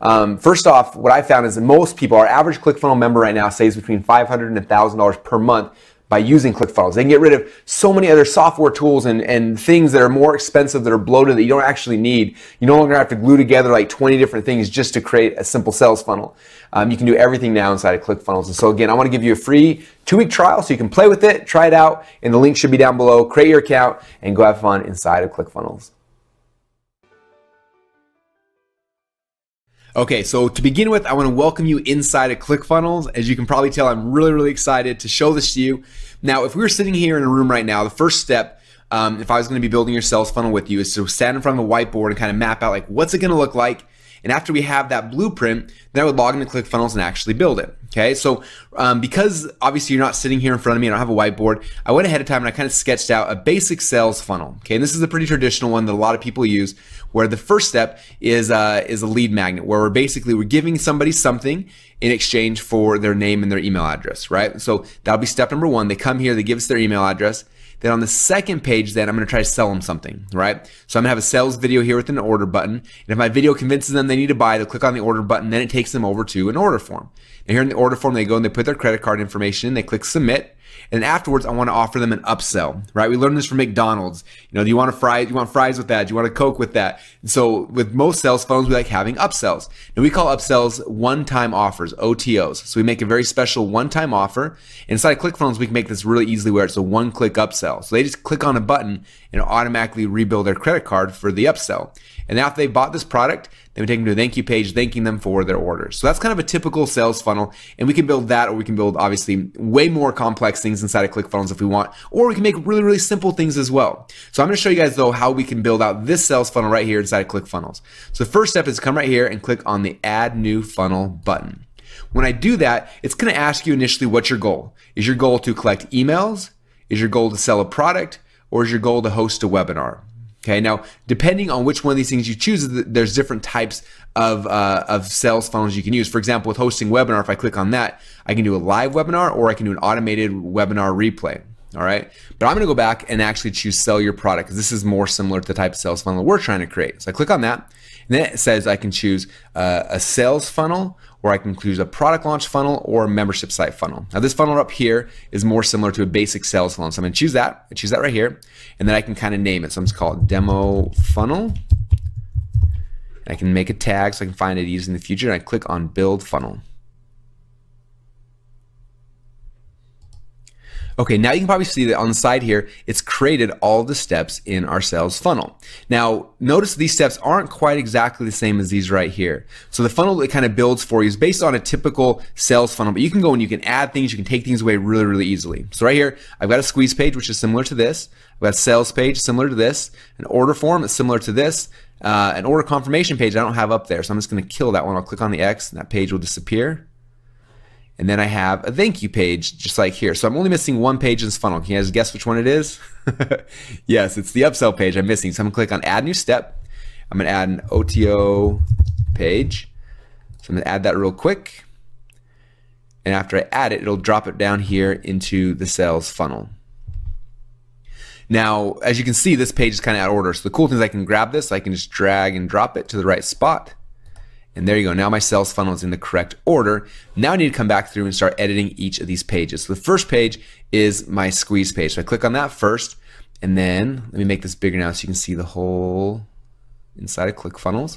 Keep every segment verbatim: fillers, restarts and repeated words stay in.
Um, first off, what I found is that most people, our average ClickFunnels member right now saves between five hundred dollars and one thousand dollars per month by using ClickFunnels. They can get rid of so many other software tools and, and things that are more expensive, that are bloated, that you don't actually need. You no longer have to glue together like twenty different things just to create a simple sales funnel. Um, you can do everything now inside of ClickFunnels. And so again, I want to give you a free two-week trial so you can play with it, try it out, and the link should be down below. Create your account and go have fun inside of ClickFunnels. Okay, so to begin with, I want to welcome you inside of ClickFunnels. As you can probably tell, I'm really, really excited to show this to you. Now, if we were sitting here in a room right now, the first step, um, if I was going to be building your sales funnel with you, is to stand in front of a whiteboard and kind of map out like what's it going to look like. And after we have that blueprint, then I would log into ClickFunnels and actually build it. Okay, so um, because obviously you're not sitting here in front of me, I don't have a whiteboard, I went ahead of time and I kind of sketched out a basic sales funnel. Okay, and this is a pretty traditional one that a lot of people use, where the first step is uh, is a lead magnet, where we're basically we're giving somebody something in exchange for their name and their email address, right? So that'll be step number one. They come here, they give us their email address. Then on the second page, then I'm going to try to sell them something, right? So I'm going to have a sales video here with an order button. And if my video convinces them they need to buy, they'll click on the order button. Then it takes them over to an order form. And here in the order form, they go and they put their credit card information in. They click submit. And afterwards, I want to offer them an upsell, right? We learned this from McDonald's. You know, do you want a fries? Do you want fries with that? Do you want a Coke with that? And so with most sales phones, we like having upsells. And we call upsells one-time offers, O T Os. So we make a very special one-time offer. Inside ClickFunnels, we can make this really easily where it's a one-click upsell. So they just click on a button and automatically rebuild their credit card for the upsell. And after they bought this product, then we take them to a thank you page, thanking them for their order. So that's kind of a typical sales funnel, and we can build that, or we can build obviously way more complex things inside of ClickFunnels if we want, or we can make really, really simple things as well. So I'm going to show you guys though how we can build out this sales funnel right here inside of ClickFunnels. So the first step is come right here and click on the Add New Funnel button. When I do that, it's going to ask you initially what's your goal. Is your goal to collect emails? Is your goal to sell a product? Or is your goal to host a webinar? Okay, now depending on which one of these things you choose, there's different types of, uh, of sales funnels you can use. For example, with hosting webinar, if I click on that, I can do a live webinar or I can do an automated webinar replay. All right, but I'm gonna go back and actually choose sell your product, because this is more similar to the type of sales funnel we're trying to create. So I click on that, and then it says I can choose uh, a sales funnel, or I can choose a product launch funnel or a membership site funnel. Now this funnel up here is more similar to a basic sales funnel. So I'm gonna choose that, I choose that right here, and then I can kind of name it. So I'm just call it demo funnel. I can make a tag so I can find it easy in the future, and I click on build funnel. Okay, now you can probably see that on the side here, it's created all the steps in our sales funnel. Now, notice these steps aren't quite exactly the same as these right here. So the funnel that it kind of builds for you is based on a typical sales funnel, but you can go and you can add things, you can take things away really, really easily. So right here, I've got a squeeze page, which is similar to this. I've got a sales page, similar to this. An order form, it's similar to this. Uh, an order confirmation page I don't have up there, so I'm just gonna kill that one. I'll click on the X and that page will disappear. And then I have a thank you page, just like here. So I'm only missing one page in this funnel. Can you guys guess which one it is? Yes, it's the upsell page I'm missing. So I'm gonna click on add new step. I'm gonna add an O T O page. So I'm gonna add that real quick. And after I add it, it'll drop it down here into the sales funnel. Now, as you can see, this page is kind of out of order. So the cool thing is I can grab this, I can just drag and drop it to the right spot. And there you go, now my sales funnel is in the correct order. Now I need to come back through and start editing each of these pages. So the first page is my squeeze page. So I click on that first, and then let me make this bigger now so you can see the whole inside of ClickFunnels.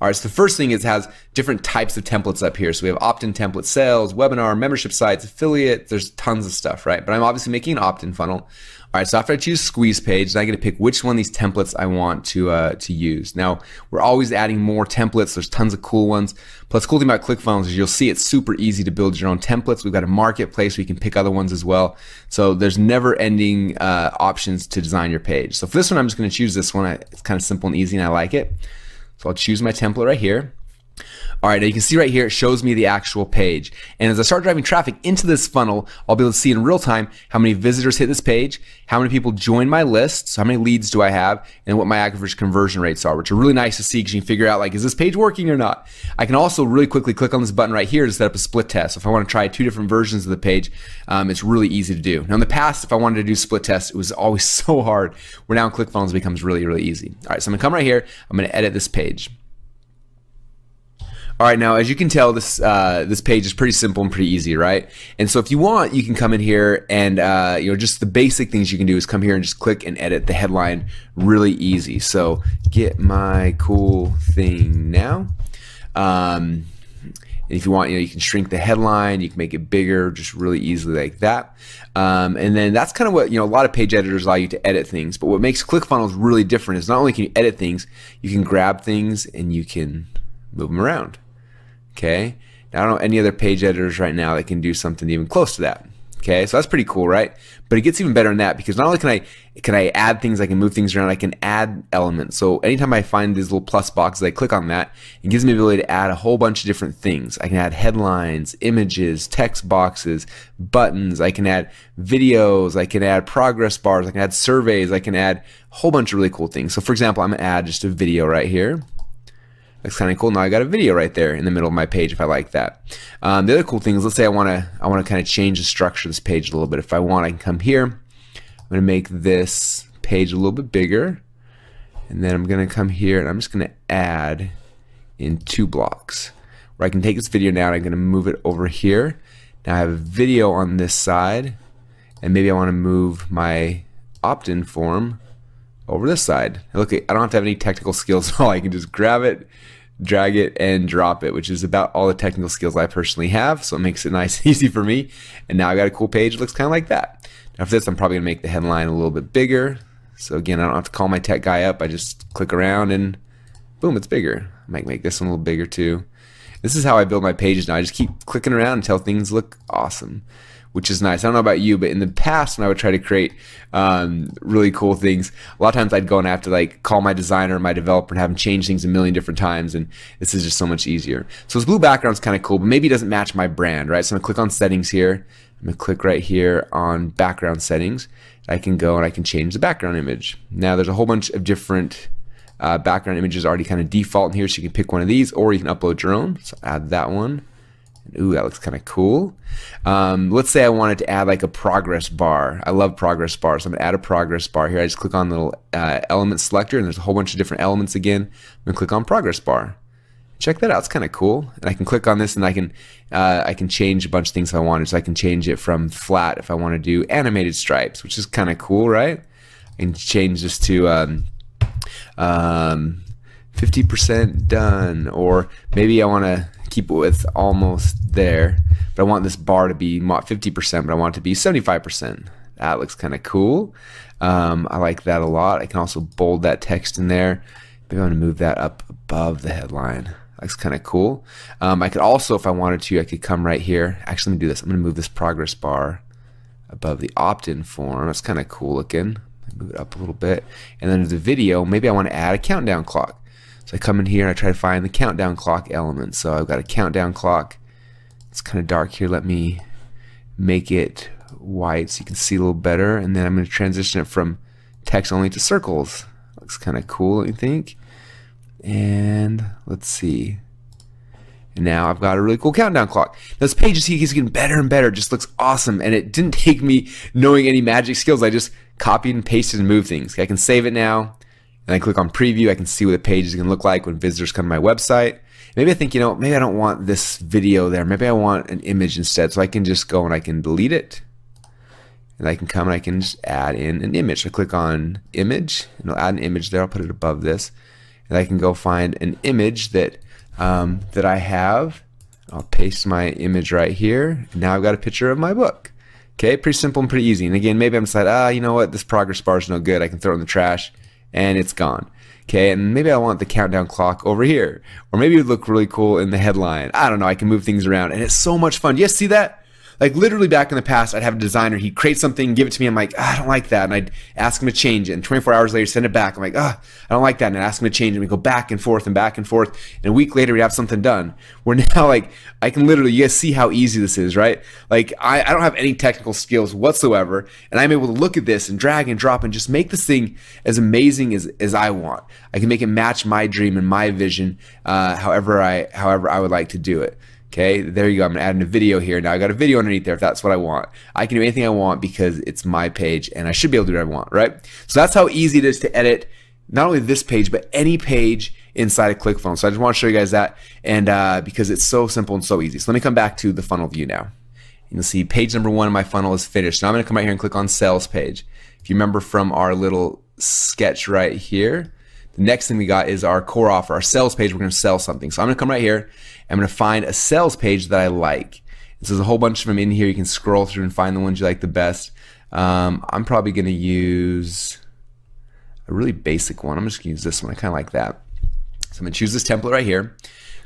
All right, so the first thing is it has different types of templates up here. So we have opt-in template, sales, webinar, membership sites, affiliate, there's tons of stuff, right? But I'm obviously making an opt-in funnel. All right, so after I choose squeeze page, then I get to pick which one of these templates I want to uh, to use. Now, we're always adding more templates. There's tons of cool ones. Plus, the cool thing about ClickFunnels is you'll see it's super easy to build your own templates. We've got a marketplace where you can pick other ones as well. So there's never-ending uh, options to design your page. So for this one, I'm just gonna choose this one. It's kind of simple and easy, and I like it. So I'll choose my template right here. All right, now you can see right here, it shows me the actual page. And as I start driving traffic into this funnel, I'll be able to see in real time how many visitors hit this page, how many people join my list, so how many leads do I have, and what my average conversion rates are, which are really nice to see because you can figure out, like, is this page working or not? I can also really quickly click on this button right here to set up a split test. So if I want to try two different versions of the page, um, it's really easy to do. Now in the past, if I wanted to do split tests, it was always so hard. Where now in ClickFunnels, it becomes really, really easy. All right, so I'm gonna come right here, I'm gonna edit this page. All right, now as you can tell, this uh, this page is pretty simple and pretty easy, right? And so if you want, you can come in here and uh, you know, just the basic things you can do is come here and just click and edit the headline really easy. So get my cool thing now. Um, And if you want, you know, you can shrink the headline, you can make it bigger, just really easily like that. Um, and then that's kind of what, you know, a lot of page editors allow you to edit things. But what makes ClickFunnels really different is not only can you edit things, you can grab things and you can move them around. Okay. Now, I don't know any other page editors right now that can do something even close to that. Okay, so that's pretty cool, right? But it gets even better than that, because not only can I can I add things, I can move things around, I can add elements. So anytime I find these little plus boxes, I click on that, it gives me the ability to add a whole bunch of different things. I can add headlines, images, text boxes, buttons, I can add videos, I can add progress bars, I can add surveys, I can add a whole bunch of really cool things. So for example, I'm gonna add just a video right here. That's kind of cool. Now I got a video right there in the middle of my page if I like that. Um, the other cool thing is, let's say I want to I want to kind of change the structure of this page a little bit. If I want, I can come here. I'm going to make this page a little bit bigger, and then I'm going to come here and I'm just going to add in two blocks where I can take this video now and I'm going to move it over here. Now I have a video on this side, and maybe I want to move my opt-in form over this side. Look, I don't have to have any technical skills at all. I can just grab it, drag it, and drop it, which is about all the technical skills I personally have, so it makes it nice and easy for me. And now I got a cool page. It looks kind of like that. Now for this, I'm probably gonna make the headline a little bit bigger. So again, I don't have to call my tech guy up. I just click around and boom, it's bigger. I might make this one a little bigger too. This is how I build my pages now. I just keep clicking around until things look awesome, which is nice. I don't know about you, but in the past when I would try to create um, really cool things, a lot of times I'd go and have to like call my designer or my developer and have them change things a million different times, and this is just so much easier. So this blue background is kind of cool, but maybe it doesn't match my brand, right? So I'm gonna click on settings here. I'm gonna click right here on background settings. I can go and I can change the background image. Now there's a whole bunch of different uh, background images already kind of default in here, so you can pick one of these or you can upload your own. So add that one. Ooh, that looks kind of cool. Um, let's say I wanted to add like a progress bar. I love progress bars. So I'm gonna add a progress bar here. I just click on the little uh, element selector, and there's a whole bunch of different elements again. I'm gonna click on progress bar. Check that out, it's kind of cool. And I can click on this and I can uh, I can change a bunch of things if I wanted. So I can change it from flat if I wanna do animated stripes, which is kind of cool, right? And change this to um, um, fifty percent done, or maybe I wanna keep it with almost there, but I want this bar to be fifty percent, but I want it to be seventy-five percent. That looks kind of cool. Um, I like that a lot. I can also bold that text in there. Maybe I'm gonna move that up above the headline. That's kind of cool. Um, I could also, if I wanted to, I could come right here. Actually, let me do this. I'm gonna move this progress bar above the opt-in form. That's kind of cool looking. Move it up a little bit. And then the video, maybe I wanna add a countdown clock. So I come in here and I try to find the countdown clock element. So I've got a countdown clock. It's kind of dark here. Let me make it white so you can see a little better. And then I'm going to transition it from text only to circles. Looks kind of cool, I think. And let's see. And now I've got a really cool countdown clock. Now this page is getting better and better. It just looks awesome. And it didn't take me knowing any magic skills. I just copied and pasted and moved things. Okay, I can save it now. And I click on preview, I can see what the page is going to look like when visitors come to my website. Maybe I think, you know, maybe I don't want this video there. Maybe I want an image instead. So I can just go and I can delete it. And I can come and I can just add in an image. So I click on image, and I'll add an image there. I'll put it above this. And I can go find an image that, um, that I have. I'll paste my image right here. And now I've got a picture of my book. Okay, pretty simple and pretty easy. And again, maybe I'm just like, ah, you know what, this progress bar is no good. I can throw it in the trash. And it's gone. Okay, and maybe I want the countdown clock over here, or maybe it would look really cool in the headline. I don't know, I can move things around, and it's so much fun. You guys see that? Like literally back in the past, I'd have a designer, he'd create something, give it to me, I'm like, ah, I don't like that, and I'd ask him to change it, and twenty-four hours later, send it back, I'm like, ah, I don't like that, and I'd ask him to change it, and we go back and forth and back and forth, and a week later, we'd have something done. Where now, like, I can literally, you guys see how easy this is, right? Like, I, I don't have any technical skills whatsoever, and I'm able to look at this and drag and drop and just make this thing as amazing as, as I want. I can make it match my dream and my vision, uh, however I, however I would like to do it. Okay, there you go, I'm gonna add in a video here. Now I got a video underneath there if that's what I want. I can do anything I want because it's my page and I should be able to do what I want, right? So that's how easy it is to edit not only this page, but any page inside of ClickFunnels. So I just want to show you guys that, and uh, because it's so simple and so easy. So let me come back to the funnel view now. You'll see page number one of my funnel is finished. Now I'm going to come right here and click on sales page. If you remember from our little sketch right here, the next thing we got is our core offer, our sales page. We're going to sell something. So I'm going to come right here. I'm going to find a sales page that I like. So there's a whole bunch of them in here. You can scroll through and find the ones you like the best. Um, I'm probably going to use a really basic one. I'm just going to use this one. I kind of like that. So I'm going to choose this template right here.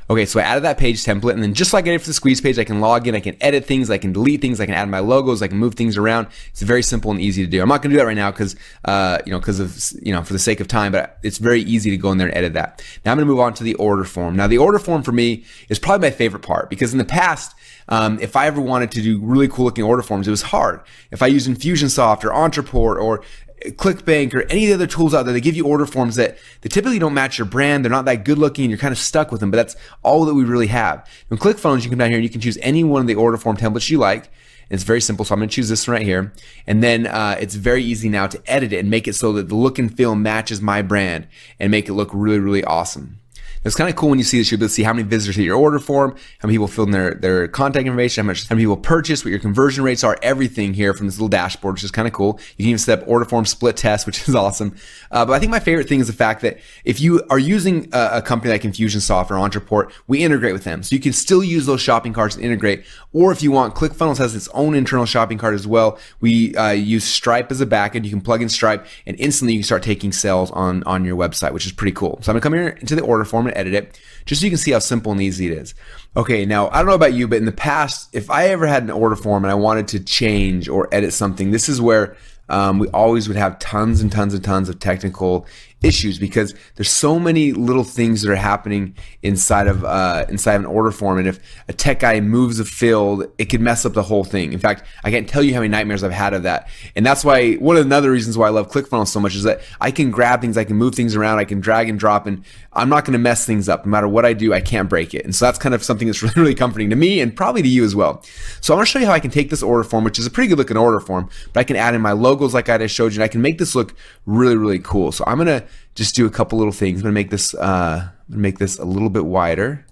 Okay, so I added that page template, and then just like I did for the squeeze page, I can log in, I can edit things, I can delete things, I can add my logos, I can move things around. It's very simple and easy to do. I'm not going to do that right now because, uh, you know, because of, you know, for the sake of time, but it's very easy to go in there and edit that. Now I'm going to move on to the order form. Now the order form for me is probably my favorite part, because in the past, um, if I ever wanted to do really cool looking order forms, it was hard. If I used Infusionsoft or Ontraport or ClickBank or any of the other tools out there, they give you order forms that they typically don't match your brand. They're not that good looking and you're kind of stuck with them, but that's all that we really have. In ClickFunnels, you can come down here and you can choose any one of the order form templates you like. And it's very simple, so I'm going to choose this one right here. And then uh, it's very easy now to edit it and make it so that the look and feel matches my brand and make it look really, really awesome. It's kind of cool when you see this. You'll be able to see how many visitors hit your order form, how many people filled in their, their contact information, how much how many people purchased, what your conversion rates are, everything here from this little dashboard, which is kind of cool. You can even set up order form split test, which is awesome. Uh, but I think my favorite thing is the fact that if you are using a, a company like Infusionsoft or Ontraport, we integrate with them. So you can still use those shopping carts and integrate. Or if you want, ClickFunnels has its own internal shopping cart as well. We uh, use Stripe as a backend. You can plug in Stripe and instantly you can start taking sales on, on your website, which is pretty cool. So I'm going to come here into the order form and edit it, just so you can see how simple and easy it is. Okay, now I don't know about you, but in the past, if I ever had an order form and I wanted to change or edit something, this is where um, we always would have tons and tons and tons of technical issues, because there's so many little things that are happening inside of uh, inside of an order form, and if a tech guy moves a field, it could mess up the whole thing. In fact, I can't tell you how many nightmares I've had of that. And that's why one of another reasons why I love ClickFunnels so much is that I can grab things, I can move things around, I can drag and drop, and I'm not going to mess things up. No matter what I do, I can't break it. And so that's kind of something that's really, really comforting to me and probably to you as well. So I want to show you how I can take this order form, which is a pretty good looking order form, but I can add in my logos like I just showed you, and I can make this look really, really cool. So I'm gonna just do a couple little things. I'm gonna make this, uh, I'm gonna make this a little bit wider.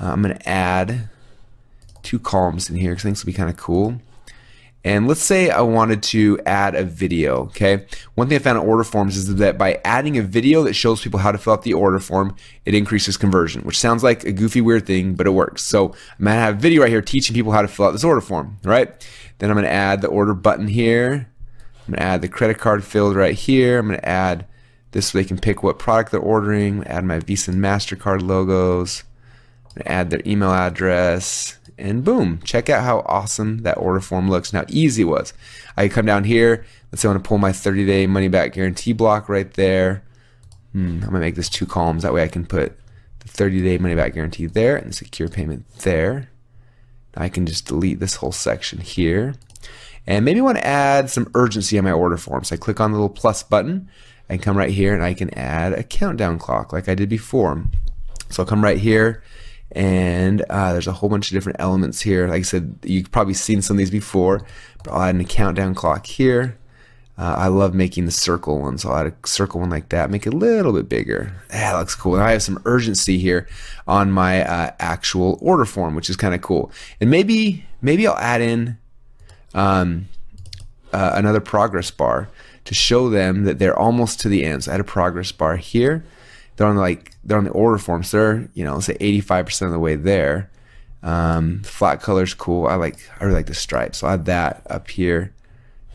Uh, I'm gonna add two columns in here because I think this will be kind of cool. And let's say I wanted to add a video, okay? One thing I found in order forms is that by adding a video that shows people how to fill out the order form, it increases conversion, which sounds like a goofy, weird thing, but it works. So I'm gonna have a video right here teaching people how to fill out this order form, right? Then I'm gonna add the order button here. I'm gonna add the credit card field right here. I'm gonna add this so they can pick what product they're ordering, add my Visa and MasterCard logos, add their email address, and boom, check out how awesome that order form looks and how easy it was. I come down here, let's say I want to pull my thirty day money back guarantee block right there. Hmm, I'm going to make this two columns, that way I can put the thirty day money back guarantee there and the secure payment there. I can just delete this whole section here. And maybe I want to add some urgency on my order form. So I click on the little plus button. I can come right here and I can add a countdown clock like I did before. So I'll come right here, and uh, there's a whole bunch of different elements here. Like I said, you've probably seen some of these before, but I'll add a countdown clock here. Uh, I love making the circle one, so I'll add a circle one like that, make it a little bit bigger. That looks cool. Now I have some urgency here on my uh, actual order form, which is kind of cool. And maybe, maybe I'll add in um, uh, another progress bar to show them that they're almost to the end. So I had a progress bar here. They're on like they're on the order form, so they're, you know, let's say eighty-five percent of the way there. Um, flat color's cool. I like I really like the stripes. So I'll add that up here.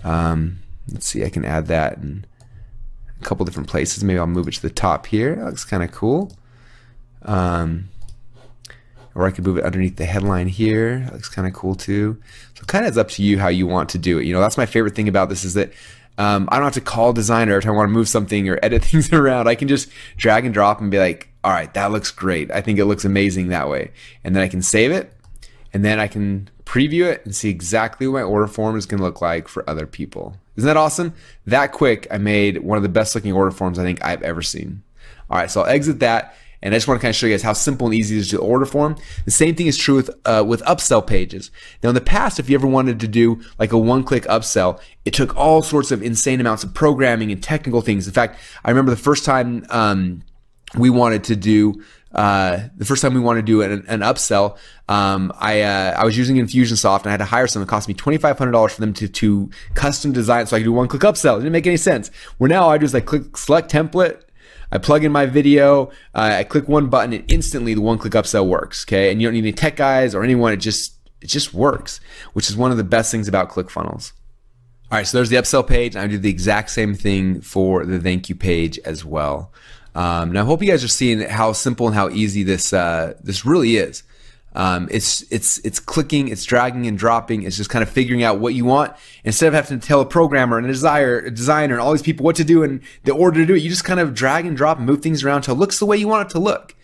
Um, let's see, I can add that in a couple different places. Maybe I'll move it to the top here. That looks kind of cool. Um, or I could move it underneath the headline here. That looks kind of cool too. So kind of it's up to you how you want to do it. You know, that's my favorite thing about this is that Um, I don't have to call a designer if I want to move something or edit things around. I can just drag and drop and be like, all right, that looks great. I think it looks amazing that way. And then I can save it, and then I can preview it and see exactly what my order form is going to look like for other people. Isn't that awesome? That quick, I made one of the best looking order forms I think I've ever seen. All right, so I'll exit that. And I just want to kind of show you guys how simple and easy it is to order form. The same thing is true with uh, with upsell pages. Now in the past, if you ever wanted to do like a one-click upsell, it took all sorts of insane amounts of programming and technical things. In fact, I remember the first time um, we wanted to do, uh, the first time we wanted to do an, an upsell, um, I, uh, I was using Infusionsoft and I had to hire someone. It cost me twenty-five hundred dollars for them to, to custom design so I could do one click upsell. It didn't make any sense. Where now all I do is I click select template, I plug in my video, uh, I click one button, and instantly the one click upsell works, okay? And you don't need any tech guys or anyone, it just, it just works, which is one of the best things about ClickFunnels. All right, so there's the upsell page, and I do the exact same thing for the thank you page as well. Um, and I hope you guys are seeing how simple and how easy this uh, this really is. Um, it's it's it's clicking, it's dragging and dropping, it's just kind of figuring out what you want instead of having to tell a programmer and a desire a designer and all these people what to do and the order to do it. You just kind of drag and drop and move things around till it looks the way you want it to look.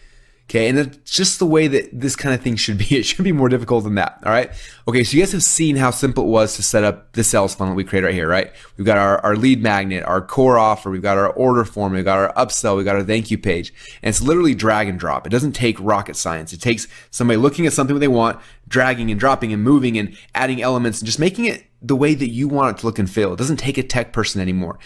Okay, and that's just the way that this kind of thing should be. It should be more difficult than that, all right? Okay, so you guys have seen how simple it was to set up the sales funnel that we created right here, right? We've got our, our lead magnet, our core offer, we've got our order form, we've got our upsell, we've got our thank you page, and it's literally drag and drop. It doesn't take rocket science. It takes somebody looking at something they want, dragging and dropping and moving and adding elements and just making it the way that you want it to look and feel. It doesn't take a tech person anymore.